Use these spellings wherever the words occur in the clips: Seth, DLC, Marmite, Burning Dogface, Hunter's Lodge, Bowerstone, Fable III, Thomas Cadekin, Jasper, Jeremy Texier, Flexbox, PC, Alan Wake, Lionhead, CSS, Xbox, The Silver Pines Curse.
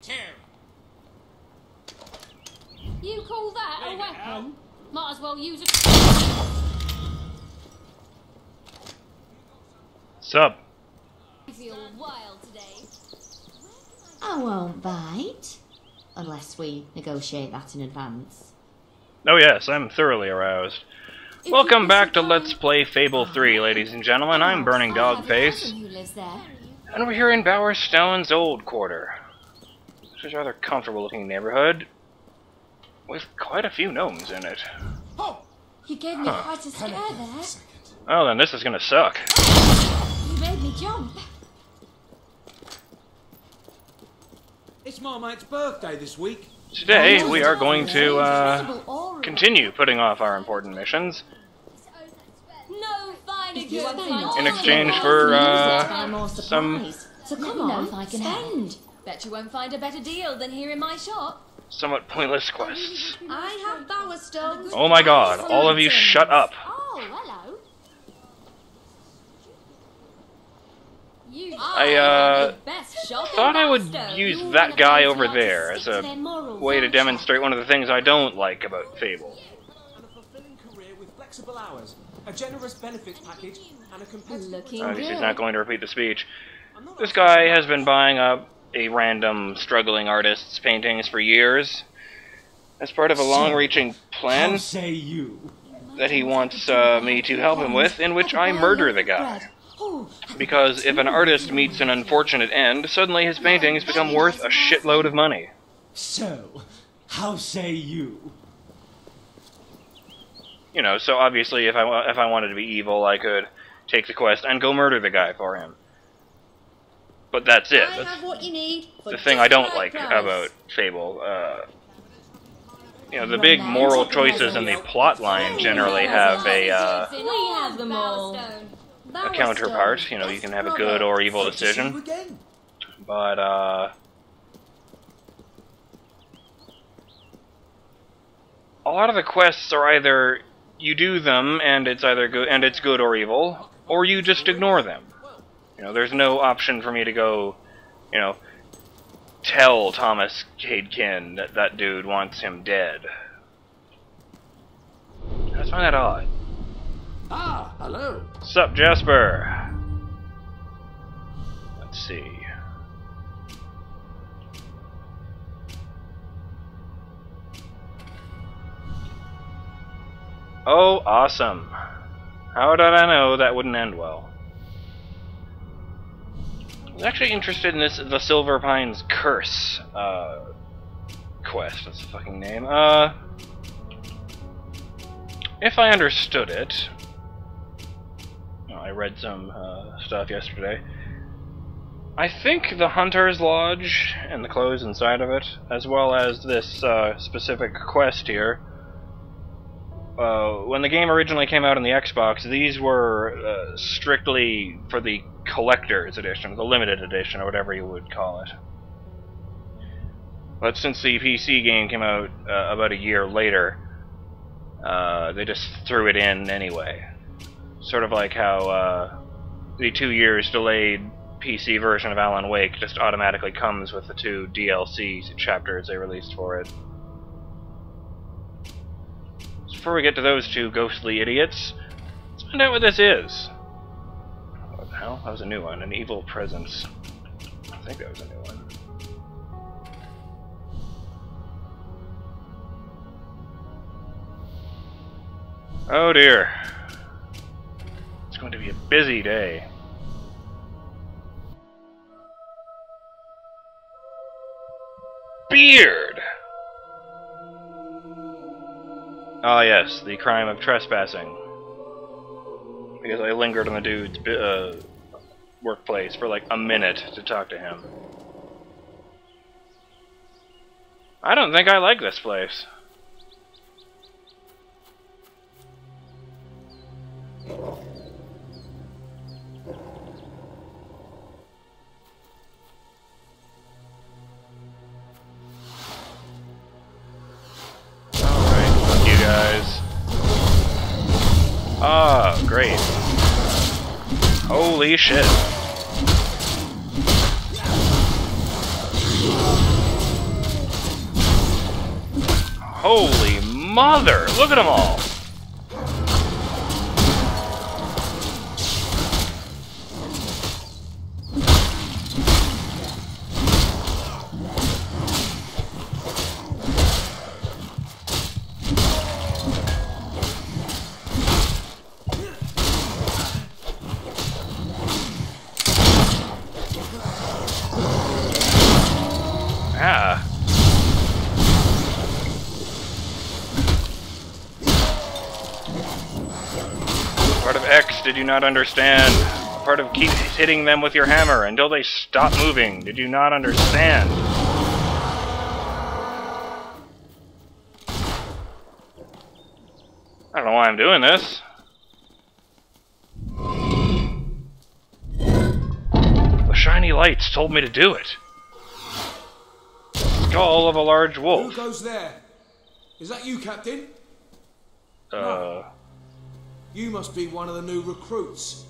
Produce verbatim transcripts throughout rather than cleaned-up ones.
Two. You call that Leave a weapon? Might as well use a... Sub. I feel wild today. I won't bite. Unless we negotiate that in advance. Oh yes, I'm thoroughly aroused. If Welcome back to Let's Play Fable three, ladies and gentlemen. I'm Burning Dogface. And we're here in Bowerstone's Old Quarter. This is a rather comfortable looking neighborhood. With quite a few gnomes in it. Oh, you gave me huh. quite a scare there. Oh, then this is gonna suck. You made me jump. It's Marmite's birthday this week. Today we are going to uh, continue putting off our important missions in exchange for uh, some somewhat pointless quests. Oh my god, all of you shut up. I uh, thought I would use that guy over there as a way to demonstrate one of the things I don't like about Fable. Obviously he's not going to repeat the speech. This guy has been buying up a random struggling artist's paintings for years as part of a long-reaching plan that he wants uh, me to help him with, in which I murder the guy. Because if an artist meets an unfortunate end, suddenly his paintings become worth a shitload of money. So, how say you? You know, so obviously if I, if I wanted to be evil, I could take the quest and go murder the guy for him. But that's it. That's the thing I don't like about Fable. Uh, you know, the big moral choices in the plot line generally have a... Uh, a counterpart, you know, you can have a good or evil decision, but, uh, a lot of the quests are either you do them and it's either good and it's good or evil, or you just ignore them. You know, there's no option for me to go, you know, tell Thomas Cadekin that that dude wants him dead. I just find that odd. Ah, hello. Sup, Jasper? Let's see. Oh, awesome. How did I know that wouldn't end well? I was actually interested in this The Silver Pines Curse uh, quest. That's the fucking name. Uh, if I understood it... I read some uh, stuff yesterday. I think the Hunter's Lodge and the clothes inside of it, as well as this uh, specific quest here, uh, when the game originally came out on the Xbox, these were uh, strictly for the collector's edition, the limited edition, or whatever you would call it. But since the P C game came out uh, about a year later, uh, they just threw it in anyway. Sort of like how uh, the two years delayed P C version of Alan Wake just automatically comes with the two D L C chapters they released for it. So before we get to those two ghostly idiots, let's find out what this is. What the hell? That was a new one. An evil presence. I think that was a new one. Oh dear. It's going to be a busy day. Beard! Ah yes, the crime of trespassing. Because I lingered on the dude's uh, workplace for like a minute to talk to him. I don't think I like this place. Ah, great. Holy shit. Holy mother! Look at them all! Did you not understand? Part of keep hitting them with your hammer until they stop moving. Did you not understand? I don't know why I'm doing this. The shiny lights told me to do it. Skull of a large wolf. Who goes there? Is that you, Captain? Uh... No. You must be one of the new recruits.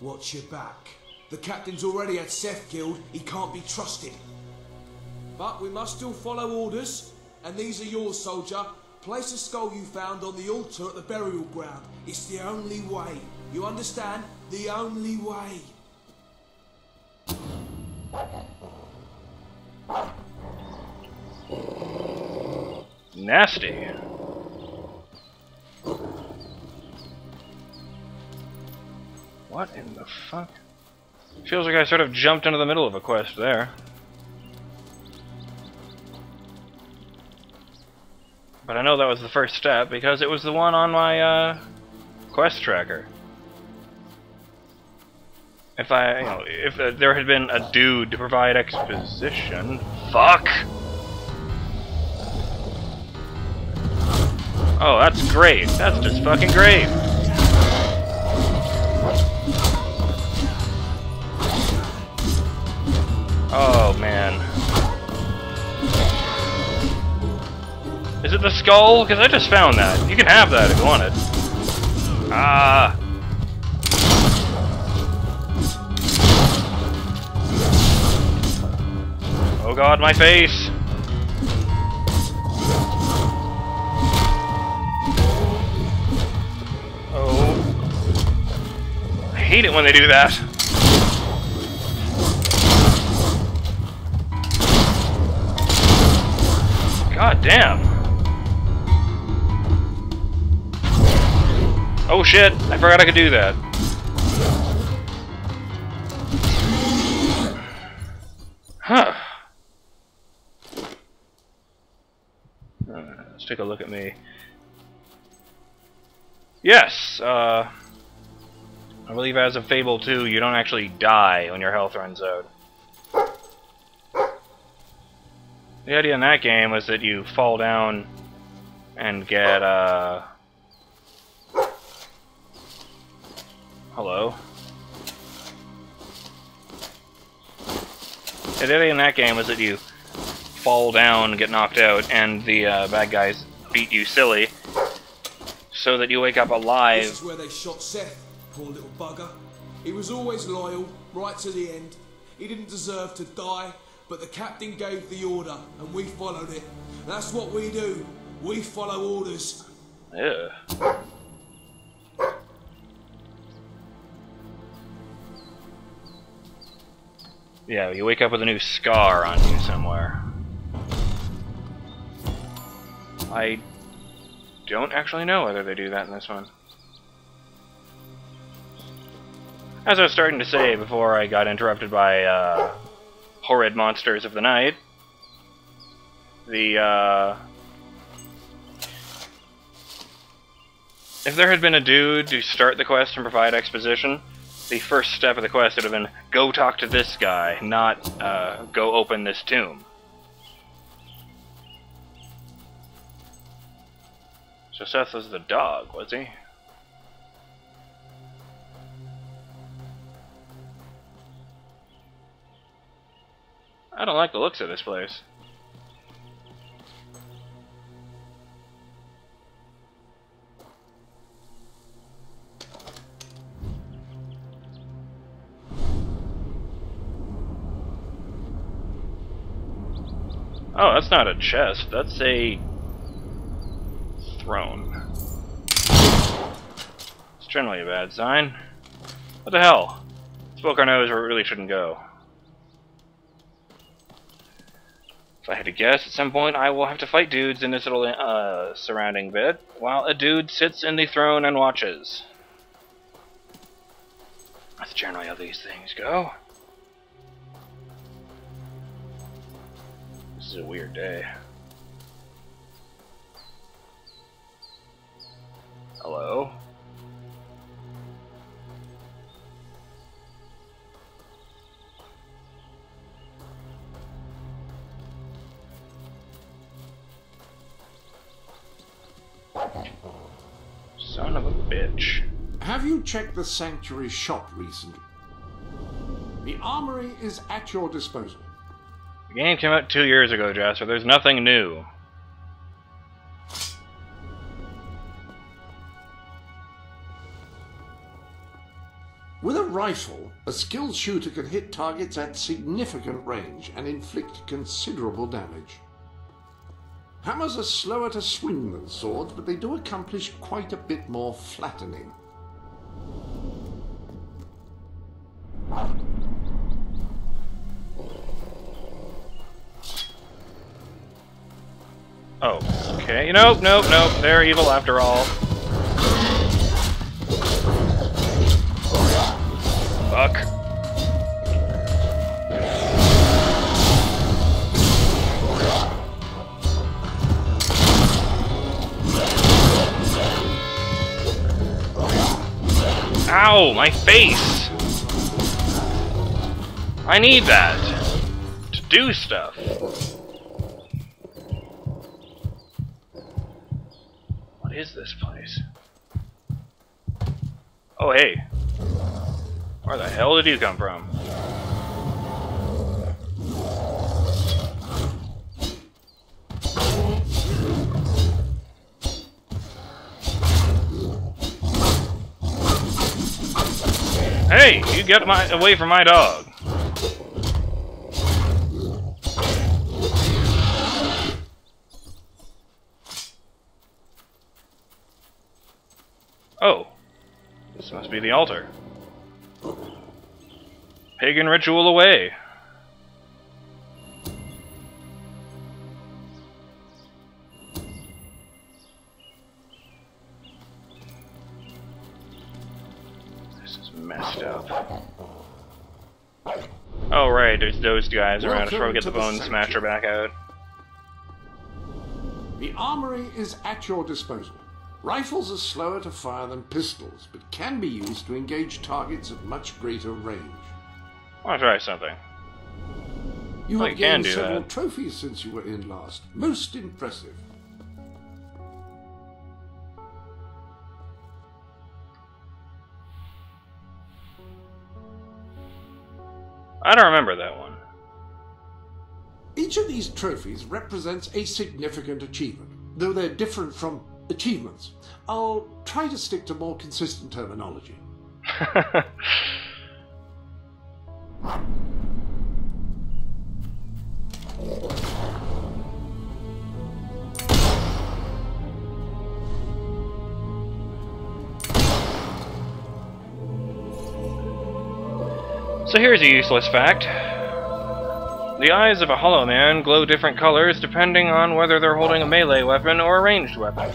Watch your back. The captain's already had Seth killed. He can't be trusted. But we must still follow orders. And these are yours, soldier. Place the skull you found on the altar at the burial ground. It's the only way. You understand? The only way. Nasty. What in the fuck? Feels like I sort of jumped into the middle of a quest there. But I know that was the first step because it was the one on my uh, quest tracker. If I, you know, if uh, there had been a dude to provide exposition, fuck! Oh, that's great. That's just fucking great. Oh, man. Is it the skull? Because I just found that. You can have that if you want it. Ah. Oh god, my face! Oh. I hate it when they do that. God damn! Oh shit! I forgot I could do that. Huh. Uh, let's take a look at me. Yes! Uh, I believe as of Fable two, you don't actually die when your health runs out. The idea in that game was that you fall down and get, uh... hello? The idea in that game was that you fall down, get knocked out, and the uh, bad guys beat you silly so that you wake up alive. This is where they shot Seth, poor little bugger. He was always loyal, right to the end. He didn't deserve to die. But the captain gave the order, and we followed it. That's what we do. We follow orders. Yeah. Yeah, you wake up with a new scar on you somewhere. I don't actually know whether they do that in this one. As I was starting to say before I got interrupted by, uh... horrid monsters of the night. The, uh... if there had been a dude to start the quest and provide exposition, the first step of the quest would have been, go talk to this guy, not, uh, go open this tomb. So Seth was the dog, was he? I don't like the looks of this place. Oh, that's not a chest. That's a thrown. It's generally a bad sign. What the hell? Let's poke our nose where it really shouldn't go. If I had to guess, at some point I will have to fight dudes in this little uh, surrounding bit, while a dude sits in the throne and watches. That's generally how these things go. This is a weird day. Hello? Son of a bitch. Have you checked the sanctuary shop recently? The armory is at your disposal. The game came out two years ago, Jasper. There's nothing new. With a rifle, a skilled shooter can hit targets at significant range and inflict considerable damage. Hammers are slower to swing than swords, but they do accomplish quite a bit more flattening. Oh, okay. Nope, nope, nope. They're evil after all. Fuck. Ow, my face! I need that to do stuff. What is this place? Oh, hey. Where the hell did you come from? Hey, you get my away from my dog. Oh, this must be the altar. Pagan ritual away. Messed up. Oh right, there's those guys around. Let's probably get the bone smasher back out. The armory is at your disposal. Rifles are slower to fire than pistols, but can be used to engage targets at much greater range. I want to try something. You have gained several trophies since you were in last. Most impressive. I don't remember that one. Each of these trophies represents a significant achievement, though they're different from achievements. I'll try to stick to more consistent terminology. So here's a useless fact. The eyes of a hollow man glow different colors depending on whether they're holding a melee weapon or a ranged weapon.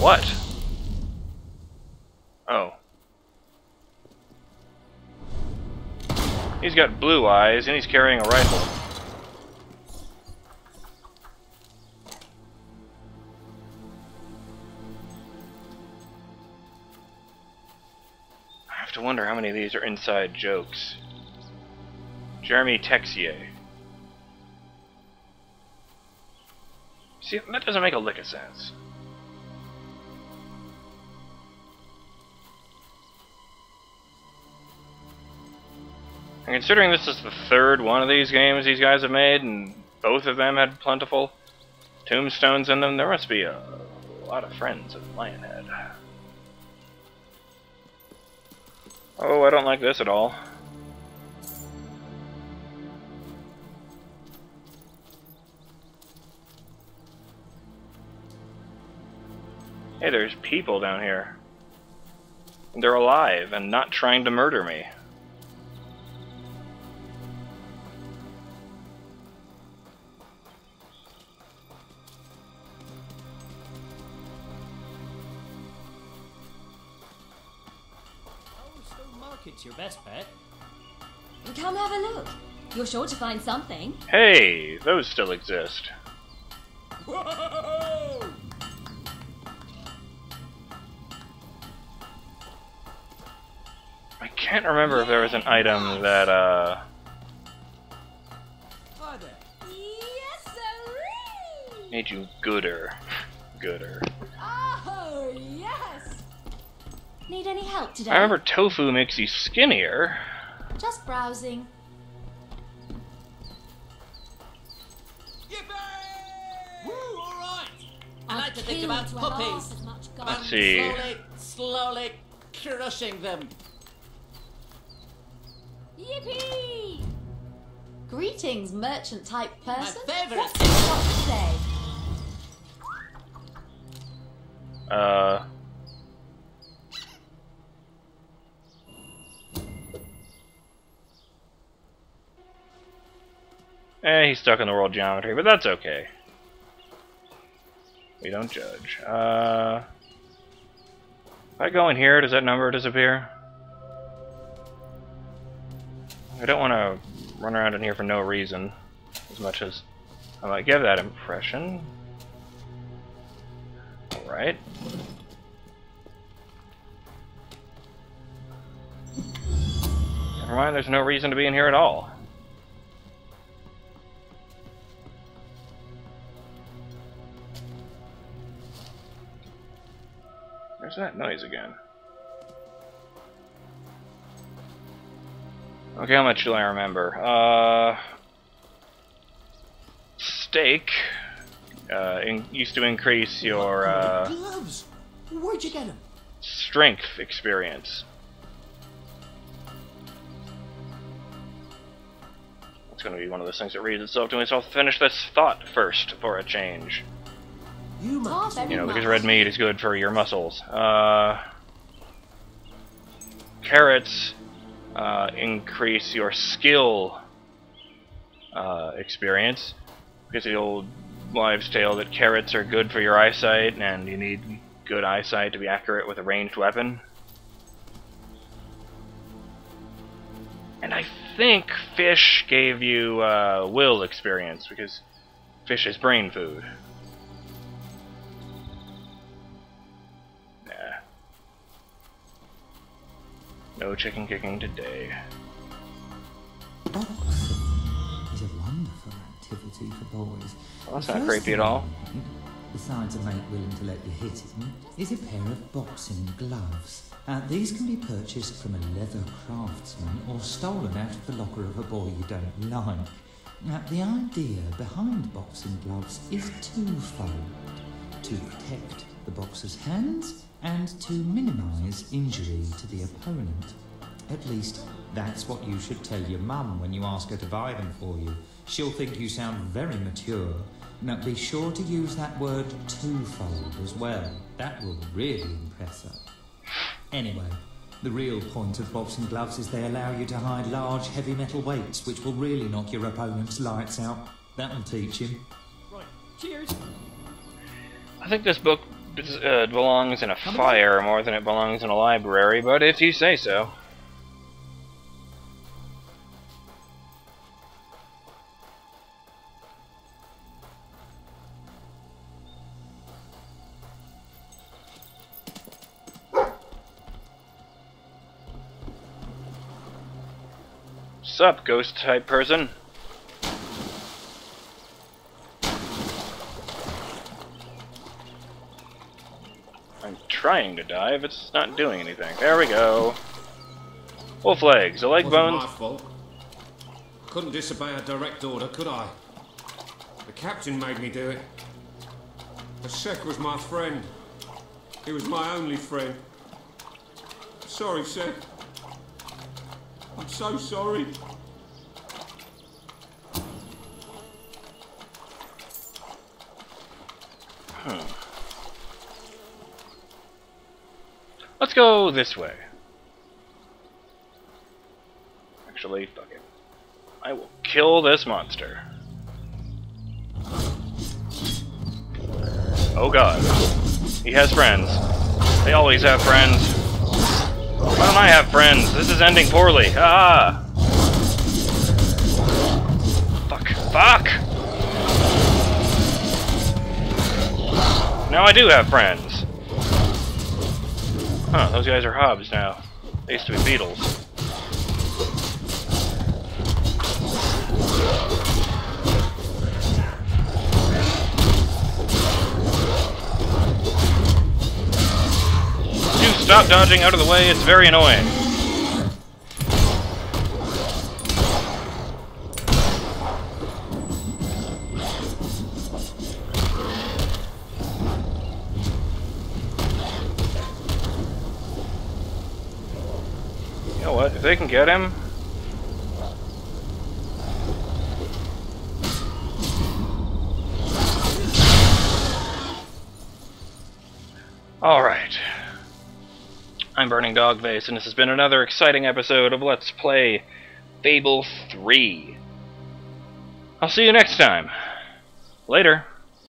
What? Oh. He's got blue eyes and he's carrying a rifle. I wonder how many of these are inside jokes. Jeremy Texier. See, that doesn't make a lick of sense. And considering this is the third one of these games these guys have made, and both of them had plentiful tombstones in them, there must be a lot of friends of Lionhead. Oh, I don't like this at all. Hey, there's people down here. They're alive and not trying to murder me. Bowerstone Market's your best bet. Come have a look. You're sure to find something. Hey, those still exist. Whoa! I can't remember if there was an item that, uh... made you gooder. Gooder. Oh, yes! Need any help today? I remember tofu makes you skinnier. Just browsing. Yippee! Woo, alright! I like to think about puppies. Let's see. Slowly, slowly crushing them. Yippee! Greetings, merchant-type person. My favorite. What's your shop today? Uh. Eh, he's stuck in the world geometry, but that's okay. We don't judge. Uh. If I go in here, does that number disappear? I don't want to run around in here for no reason, as much as I might give that impression. Alright. Never mind, there's no reason to be in here at all. There's that noise again. Okay, how much do I remember? Uh, steak uh, in, used to increase your uh, gloves. Where'd you get them? Strength experience. It's going to be one of those things that reads itself to me. So I'll finish this thought first for a change. You must. You know, because red meat is good for your muscles. Uh, carrots. Uh, increase your skill uh, experience, because the old wives' tale that carrots are good for your eyesight, and you need good eyesight to be accurate with a ranged weapon. And I think fish gave you uh, will experience, because fish is brain food. No chicken kicking today. Boxing is a wonderful activity for boys. Well, that's not creepy at all. The size of mate willing to let you hit him is a pair of boxing gloves. Uh, these can be purchased from a leather craftsman or stolen out of the locker of a boy you don't like. Now, the idea behind boxing gloves is twofold: to protect the boxer's hands, and to minimize injury to the opponent. At least, that's what you should tell your mum when you ask her to buy them for you. She'll think you sound very mature. Now, be sure to use that word twofold as well. That will really impress her. Anyway, the real point of boxing gloves is they allow you to hide large, heavy metal weights, which will really knock your opponent's lights out. That'll teach him. Right, cheers! I think this book Uh, belongs in a fire more than it belongs in a library, but if you say so. Sup, ghost type person? Trying to dive, it's not doing anything. There we go. Wolf legs, the leg bones. Wasn't my fault. Couldn't disobey a direct order, could I? The captain made me do it. The Seth was my friend. He was my only friend. Sorry, Seth. I'm so sorry. Hmm. Let's go this way. Actually, fuck it. I will kill this monster. Oh god. He has friends. They always have friends. Why don't I have friends? This is ending poorly. Ah! Fuck. Fuck! Now I do have friends. Huh, those guys are hobs now. They used to be beetles. Stop dodging out of the way, it's very annoying. You know what, if they can get him... Alright. I'm Burning Dogface, and this has been another exciting episode of Let's Play Fable three. I'll see you next time. Later.